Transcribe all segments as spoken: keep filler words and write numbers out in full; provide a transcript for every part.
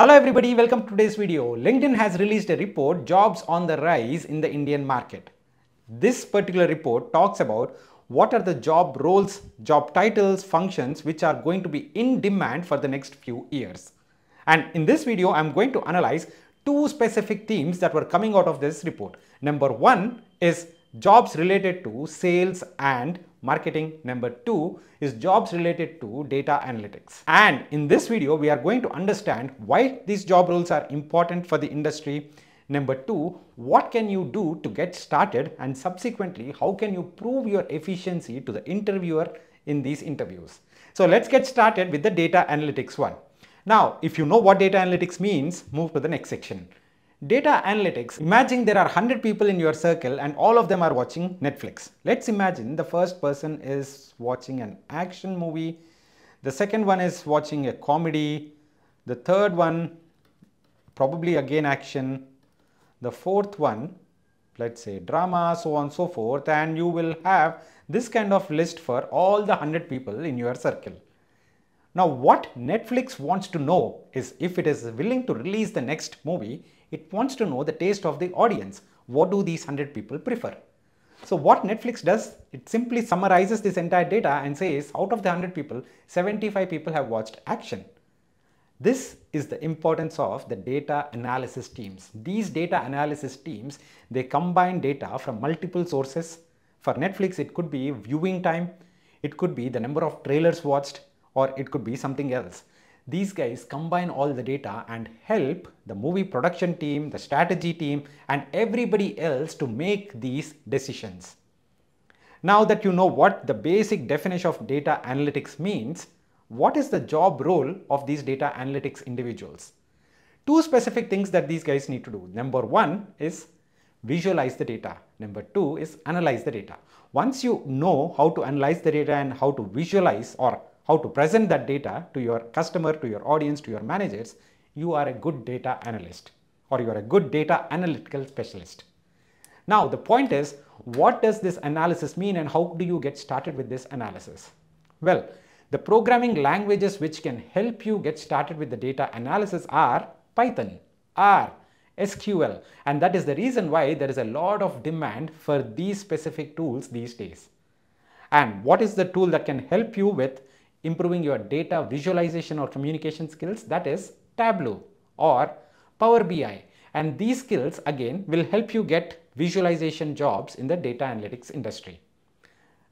Hello everybody, welcome to today's video. LinkedIn has released a report, Jobs on the Rise in the Indian Market. This particular report talks about what are the job roles, job titles, functions which are going to be in demand for the next few years. And in this video, I'm going to analyze two specific themes that were coming out of this report. Number one is jobs related to sales and marketing. Number two is jobs related to data analytics. And in this video, we are going to understand why these job roles are important for the industry. Number two, what can you do to get started, and subsequently, how can you prove your efficiency to the interviewer in these interviews? So let's get started with the data analytics one. Now, if you know what data analytics means, move to the next section. Data analytics. Imagine there are one hundred people in your circle and all of them are watching Netflix. Let's imagine the first person is watching an action movie, the second one is watching a comedy, the third one probably again action, the fourth one let's say drama, so on and so forth, and you will have this kind of list for all the one hundred people in your circle. Now what Netflix wants to know is if it is willing to release the next movie, it wants to know the taste of the audience. What do these one hundred people prefer? So what Netflix does, it simply summarizes this entire data and says out of the one hundred people, seventy-five people have watched action. This is the importance of the data analysis teams. These data analysis teams, they combine data from multiple sources. For Netflix, it could be viewing time, it could be the number of trailers watched, or it could be something else. These guys combine all the data and help the movie production team, the strategy team, and everybody else to make these decisions. Now that you know what the basic definition of data analytics means, what is the job role of these data analytics individuals? Two specific things that these guys need to do. Number one is visualize the data. Number two is analyze the data. Once you know how to analyze the data and how to visualize or how to present that data to your customer, to your audience, to your managers, you are a good data analyst or you are a good data analytical specialist. Now the point is, what does this analysis mean and how do you get started with this analysis? Well, the programming languages which can help you get started with the data analysis are Python, R, S Q L, and that is the reason why there is a lot of demand for these specific tools these days. And what is the tool that can help you with improving your data visualization or communication skills? That is Tableau or Power B I. And these skills again will help you get visualization jobs in the data analytics industry.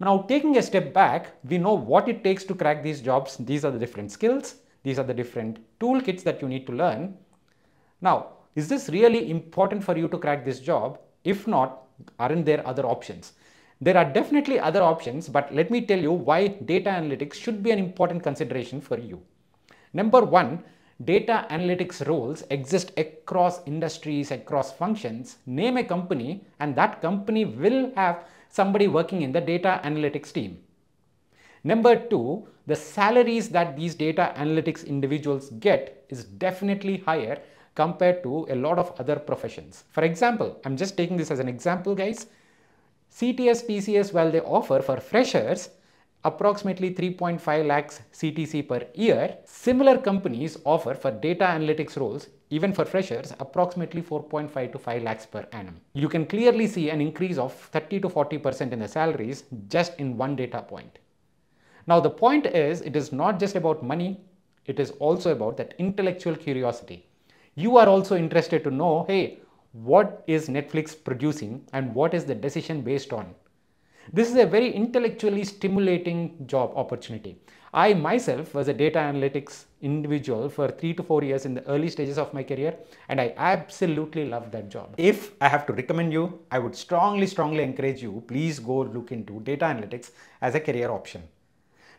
Now taking a step back, we know what it takes to crack these jobs. These are the different skills. These are the different toolkits that you need to learn. Now, is this really important for you to crack this job? If not, aren't there other options? There are definitely other options, but let me tell you why data analytics should be an important consideration for you. Number one, data analytics roles exist across industries, across functions. Name a company and that company will have somebody working in the data analytics team. Number two, the salaries that these data analytics individuals get is definitely higher compared to a lot of other professions. For example, I'm just taking this as an example, guys. C T S, P C S, well, they offer for freshers approximately three point five lakhs C T C per year. Similar companies offer for data analytics roles, even for freshers, approximately four point five to five lakhs per annum. You can clearly see an increase of thirty to forty percent in the salaries just in one data point. Now, the point is, it is not just about money. It is also about that intellectual curiosity. You are also interested to know, hey, what is Netflix producing and what is the decision based on? This is a very intellectually stimulating job opportunity. I myself was a data analytics individual for three to four years in the early stages of my career, and I absolutely love that job. If I have to recommend you, I would strongly, strongly encourage you, please go look into data analytics as a career option.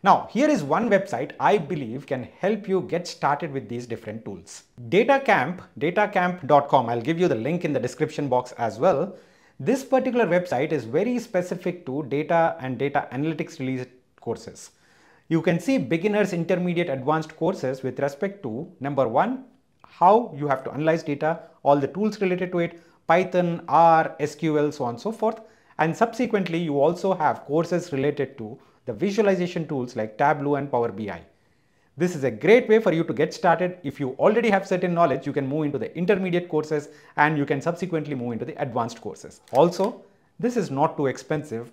Now, here is one website I believe can help you get started with these different tools. DataCamp, datacamp dot com. I'll give you the link in the description box as well. This particular website is very specific to data and data analytics related courses. You can see beginners, intermediate, advanced courses with respect to number one, how you have to analyze data, all the tools related to it, Python, R, S Q L, so on and so forth. And subsequently, you also have courses related to the visualization tools like Tableau and Power B I. This is a great way for you to get started. If you already have certain knowledge, you can move into the intermediate courses and you can subsequently move into the advanced courses. Also, this is not too expensive,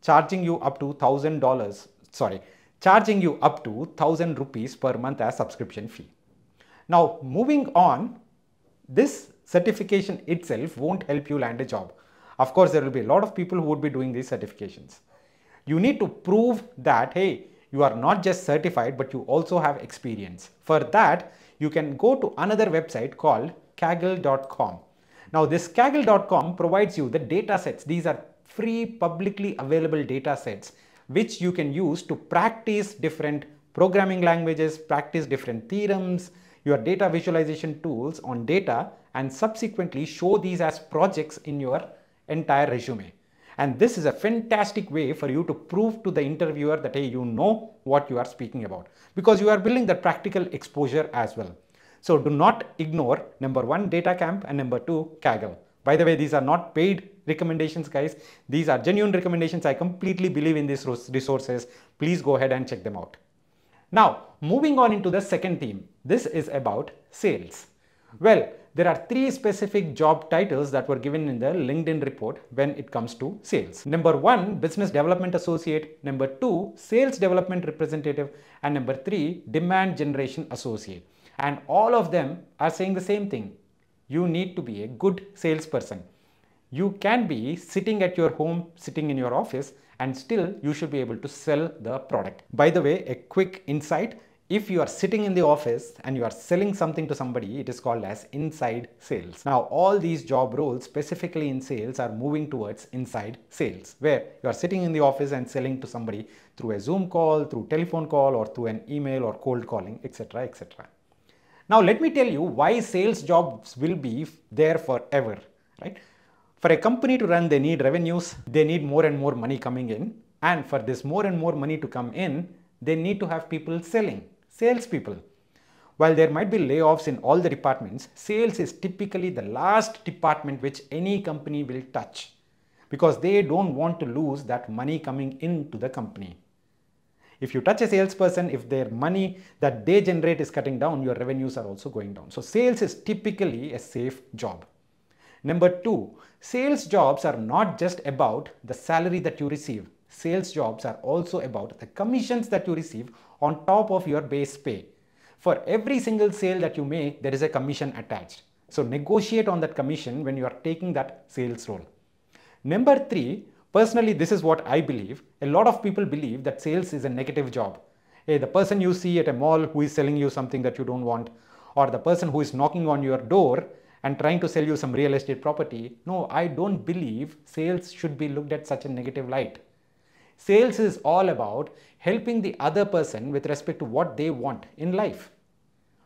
charging you up to one thousand dollars, sorry, charging you up to one thousand rupees per month as subscription fee. Now, moving on, this certification itself won't help you land a job. Of course, there will be a lot of people who would be doing these certifications. You need to prove that, hey, you are not just certified, but you also have experience. For that, you can go to another website called Kaggle dot com. Now, this Kaggle dot com provides you the data sets. These are free, publicly available data sets, which you can use to practice different programming languages, practice different theorems, your data visualization tools on data, and subsequently show these as projects in your entire resume. And this is a fantastic way for you to prove to the interviewer that, hey, you know what you are speaking about, because you are building the practical exposure as well. So do not ignore number one, DataCamp, and number two, Kaggle. By the way, these are not paid recommendations, guys. These are genuine recommendations. I completely believe in these resources. Please go ahead and check them out. Now, moving on into the second theme. This is about sales. Well, there are three specific job titles that were given in the LinkedIn report when it comes to sales. Number one, business development associate. Number two, sales development representative. And number three, demand generation associate. And all of them are saying the same thing. You need to be a good salesperson. You can be sitting at your home, sitting in your office, and still you should be able to sell the product. By the way, a quick insight. If you are sitting in the office and you are selling something to somebody, it is called as inside sales. Now, all these job roles specifically in sales are moving towards inside sales, where you are sitting in the office and selling to somebody through a Zoom call, through telephone call, or through an email or cold calling, et cetera, et cetera. Now, let me tell you why sales jobs will be there forever, right? For a company to run, they need revenues, they need more and more money coming in, and for this more and more money to come in, they need to have people selling. Salespeople. While there might be layoffs in all the departments, sales is typically the last department which any company will touch, because they don't want to lose that money coming into the company. If you touch a salesperson, if their money that they generate is cutting down, your revenues are also going down. So sales is typically a safe job. Number two, sales jobs are not just about the salary that you receive. Sales jobs are also about the commissions that you receive on top of your base pay. For every single sale that you make, there is a commission attached. So negotiate on that commission when you are taking that sales role. Number three, personally, this is what I believe. A lot of people believe that sales is a negative job. Hey, the person you see at a mall who is selling you something that you don't want, or the person who is knocking on your door and trying to sell you some real estate property. No, I don't believe sales should be looked at such a negative light. Sales is all about helping the other person with respect to what they want in life.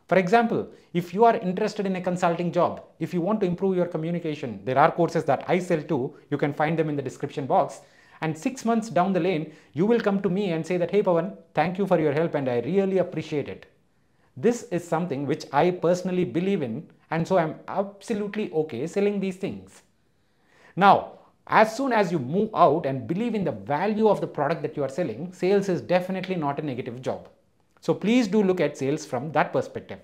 For example, if you are interested in a consulting job, if you want to improve your communication, there are courses that I sell too. You can find them in the description box. And six months down the lane, you will come to me and say that, hey Pawan, thank you for your help and I really appreciate it. This is something which I personally believe in, and so I'm absolutely okay selling these things. Now, as soon as you move out and believe in the value of the product that you are selling, sales is definitely not a negative job. So please do look at sales from that perspective.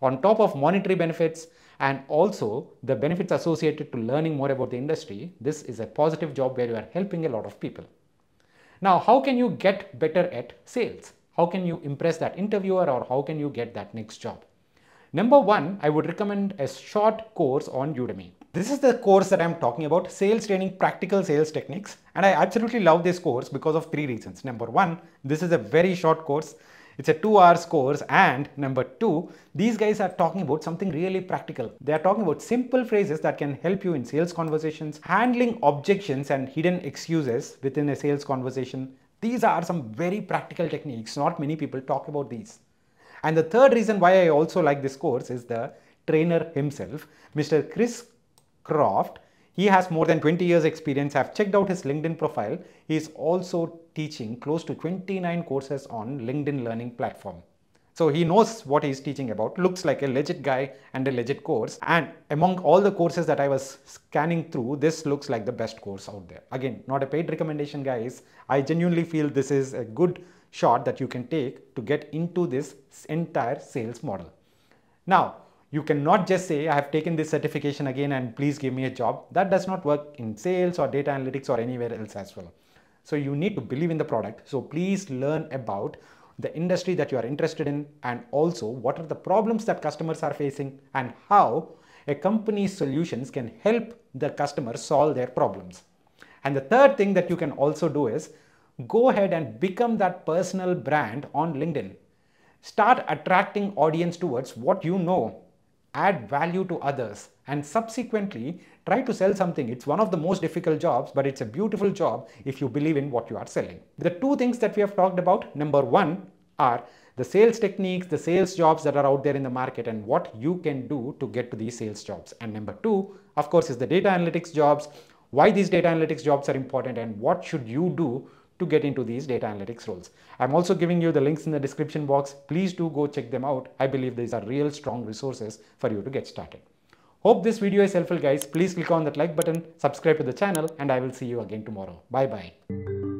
On top of monetary benefits and also the benefits associated to learning more about the industry, this is a positive job where you are helping a lot of people. Now, how can you get better at sales? How can you impress that interviewer, or how can you get that next job? Number one, I would recommend a short course on Udemy. This is the course that I'm talking about, Sales Training Practical Sales Techniques. And I absolutely love this course because of three reasons. Number one, this is a very short course. It's a two hours course. And number two, these guys are talking about something really practical. They are talking about simple phrases that can help you in sales conversations, handling objections and hidden excuses within a sales conversation. These are some very practical techniques. Not many people talk about these. And the third reason why I also like this course is the trainer himself, Mister Chris Craft. He has more than twenty years experience. I've checked out his LinkedIn profile. He is also teaching close to twenty-nine courses on LinkedIn learning platform. So he knows what he's teaching about, looks like a legit guy and a legit course. And among all the courses that I was scanning through, this looks like the best course out there. Again, not a paid recommendation, guys. I genuinely feel this is a good shot that you can take to get into this entire sales model. Now, you cannot just say, I have taken this certification again and please give me a job. That does not work in sales or data analytics or anywhere else as well. So you need to believe in the product. So please learn about the industry that you are interested in, and also what are the problems that customers are facing and how a company's solutions can help the customer solve their problems. And the third thing that you can also do is go ahead and become that personal brand on LinkedIn. Start attracting audience towards what you know, add value to others, and subsequently try to sell something. It's one of the most difficult jobs, but it's a beautiful job if you believe in what you are selling. The two things that we have talked about, number one, are the sales techniques, the sales jobs that are out there in the market and what you can do to get to these sales jobs. And number two, of course, is the data analytics jobs, why these data analytics jobs are important and what should you do to get into these data analytics roles. I'm also giving you the links in the description box. Please do go check them out. I believe these are real strong resources for you to get started. Hope this video is helpful, guys. Please click on that like button, subscribe to the channel, and I will see you again tomorrow. Bye-bye.